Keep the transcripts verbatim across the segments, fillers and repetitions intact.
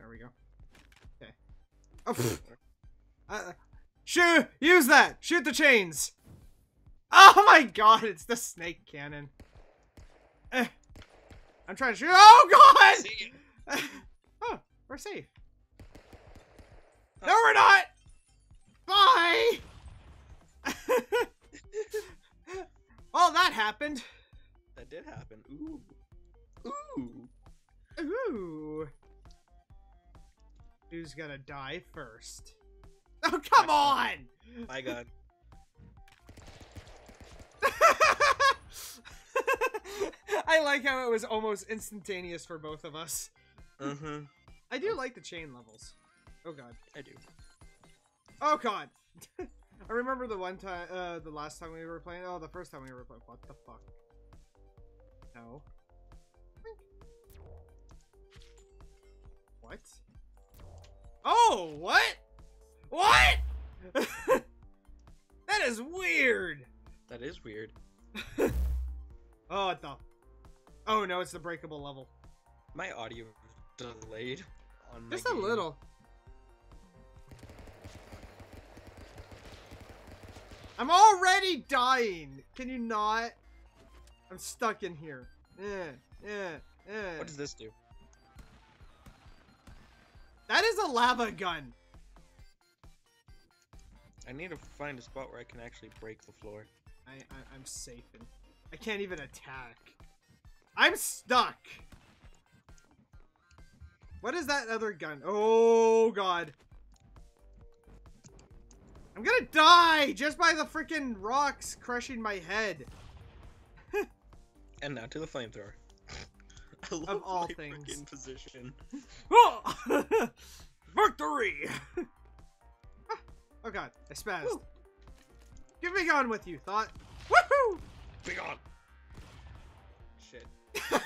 There we go. Okay. Oh, uh, shoot! Use that! Shoot the chains! Oh my god, it's the snake cannon. Uh, I'm trying to shoot. Oh god! Uh, oh, we're safe. No, we're not! Bye! Well, that happened. That did happen. Ooh. Ooh. Ooh. Who's gonna die first? Oh, come on! My god. I like how it was almost instantaneous for both of us. Mm-hmm. I do like the chain levels. Oh god. I do. Oh god! I remember the one time, uh, the last time we were playing. Oh, the first time we were playing. What the fuck? No. What? Oh, what? What? That is weird. That is weird. Oh, what the? Oh no, it's the breakable level. My audio delayed. On my Just a game. little. I'm already dying. Can you not? I'm stuck in here. Eh, eh, eh. What does this do? That is a lava gun. I need to find a spot where I can actually break the floor. I, I I'm safe. And I can't even attack. I'm stuck. What is that other gun? Oh god. I'm gonna die just by the freaking rocks crushing my head. And now to the flamethrower. I love of all my things. Position. Victory! Ah, oh god, I spazzed. Woo. Get me gone with you, Thought. Woohoo! Be gone. Shit.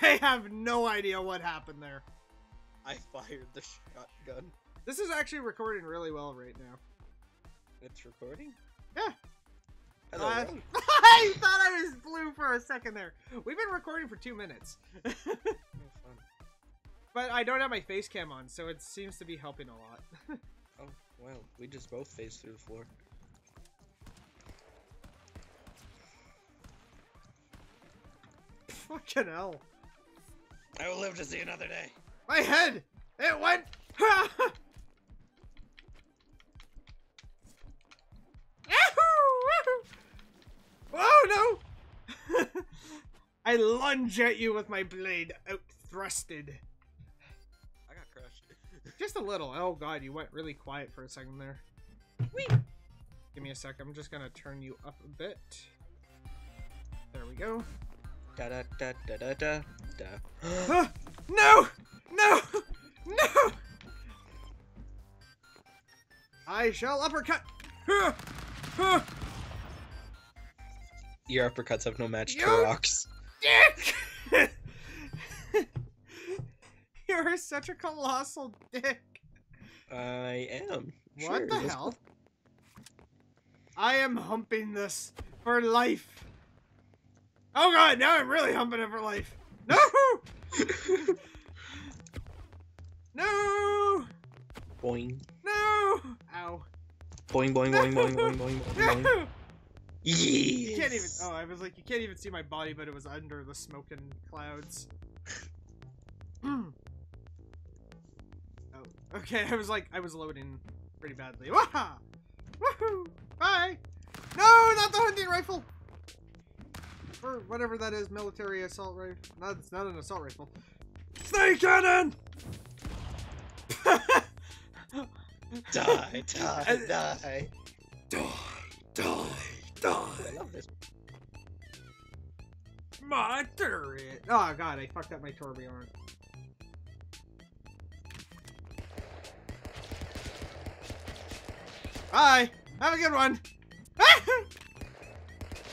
I have no idea what happened there. I fired the shotgun. This is actually recording really well right now. It's recording? Yeah. Hello. Uh, I thought I was blue for a second there. We've been recording for two minutes. But I don't have my face cam on, so it seems to be helping a lot. Oh, well, we just both phased through the floor. Fucking hell. I will live to see another day. My head! It went... Oh no! I lunge at you with my blade out thrusted. I got crushed. Just a little. Oh god, you went really quiet for a second there. Whee! Give me a sec. I'm just gonna turn you up a bit. There we go. Da da da da da da. da. Ah, no! No! No! I shall uppercut. Ah! Ah! Your uppercuts have no match to rocks. Dick! You're such a colossal dick. I am. What sure, the hell? Go. I am humping this for life. Oh god, now I'm really humping it for life. No! No! Boing. No! Ow. Boing, boing, no! boing, boing, boing, boing, boing, no! boing. Yes. You can't even. Oh, I was like, you can't even see my body, but it was under the smoking clouds. Mm. Oh, okay. I was like, I was loading pretty badly. Waha! Woohoo! Bye! No, not the hunting rifle. Or whatever that is, military assault rifle. No, it's not an assault rifle. Snake cannon! Die! Die! Die! Die! Die! Oh, I love this. My turret. Oh god, I fucked up my Torbjorn. Bye. Have a good one.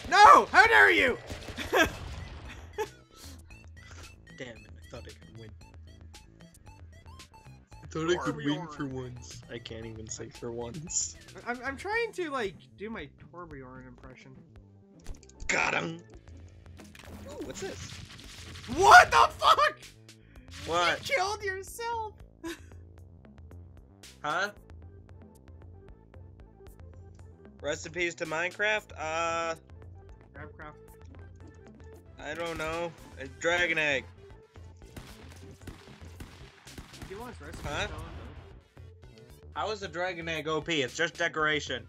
No! How dare you! Damn it! I thought I could win. I thought I could win for once. I can't even say for once. I'm, I'm trying to, like, do my Torbjorn impression. Got him! Ooh, what's this? What the fuck?! What? You killed yourself! Huh? Recipes to Minecraft? Uh... Minecraft. I don't know. A dragon egg. He wants recipes, huh? How is a dragon egg O P? It's just decoration.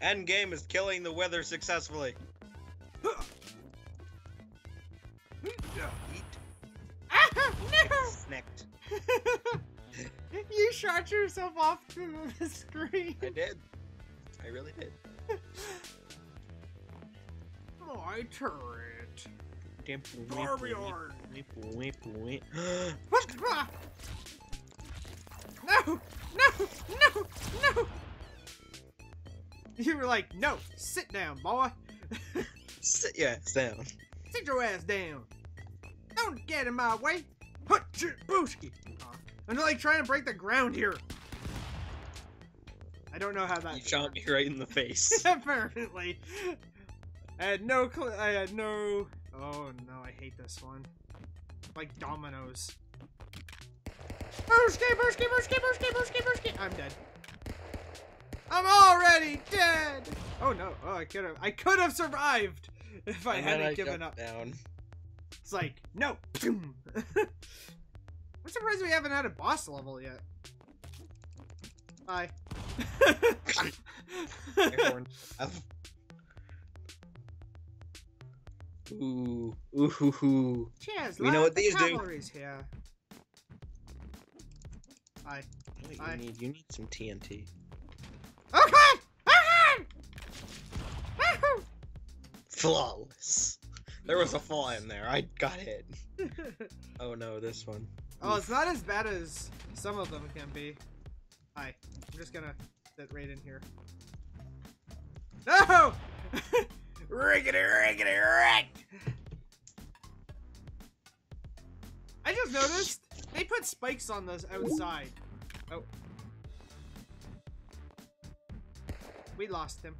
Endgame is killing the wither successfully. Eat. Ah, no! Snicked. You shot yourself off to the screen. I did. I really did. My turret. Barbiard. What? No! No! No! No! You were like, no! Sit down, boy! Sit your ass down. Sit your ass down! Don't get in my way! Booshki! I'm like trying to break the ground here! I don't know how that. You shot me right in the face. Apparently. I had no clue. I had no. Oh no, I hate this one. Like dominoes. Booshki, booshki, booshki, booshki, booshki, booshki! I'm dead. I'm already dead! Oh no, oh I could've- I could've survived if I and hadn't I given up. Down. It's like, no! I'm surprised we haven't had a boss level yet. Bye. Ooh, ooh hoo hoo. Cheers, we know what these do. Here. Bye. Wait, Bye. You, need, you need some T N T. Okay! Okay! Woohoo! Flawless. There was a flaw in there. I got hit. Oh no, this one. Oh, it's not as bad as some of them can be. Hi. I'm just gonna sit right in here. No! Rickety, rickety, rick! I just noticed they put spikes on those outside. Oh. We lost him.